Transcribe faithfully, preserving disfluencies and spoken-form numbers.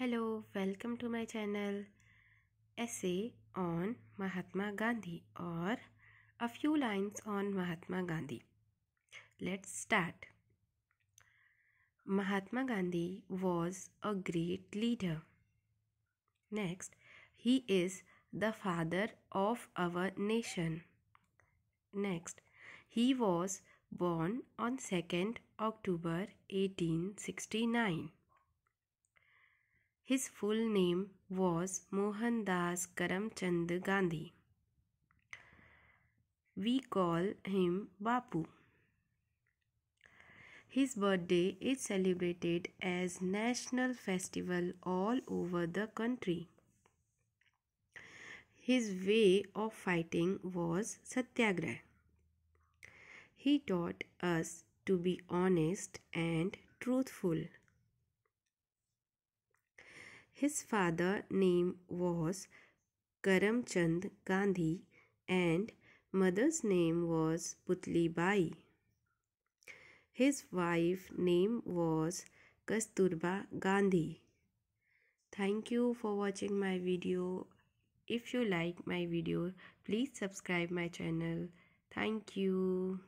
Hello, welcome to my channel. Essay on Mahatma Gandhi or a few lines on Mahatma Gandhi. Let's start. Mahatma Gandhi was a great leader. Next, he is the father of our nation. Next, he was born on second October eighteen sixty-nine. His full name was Mohandas Karamchand Gandhi. We call him Bapu. His birthday is celebrated as national festival all over the country. His way of fighting was Satyagraha. He taught us to be honest and truthful. His father's name was Karamchand Gandhi and mother's name was Putli Bai. His wife's name was Kasturba Gandhi. Thank you for watching my video. If you like my video, please subscribe my channel. Thank you.